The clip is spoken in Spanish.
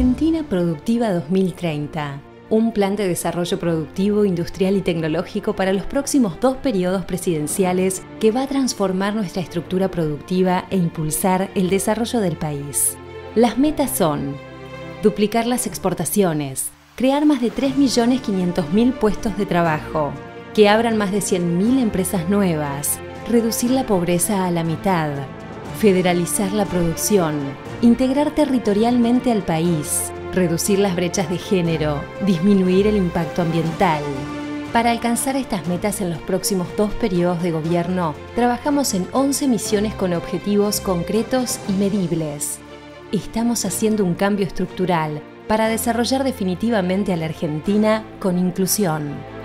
Argentina Productiva 2030, un plan de desarrollo productivo, industrial y tecnológico para los próximos dos periodos presidenciales que va a transformar nuestra estructura productiva e impulsar el desarrollo del país. Las metas son duplicar las exportaciones, crear más de 3.500.000 puestos de trabajo, que abran más de 100.000 empresas nuevas, reducir la pobreza a la mitad, federalizar la producción, integrar territorialmente al país, reducir las brechas de género, disminuir el impacto ambiental. Para alcanzar estas metas en los próximos dos periodos de gobierno, trabajamos en 11 misiones con objetivos concretos y medibles. Estamos haciendo un cambio estructural para desarrollar definitivamente a la Argentina con inclusión.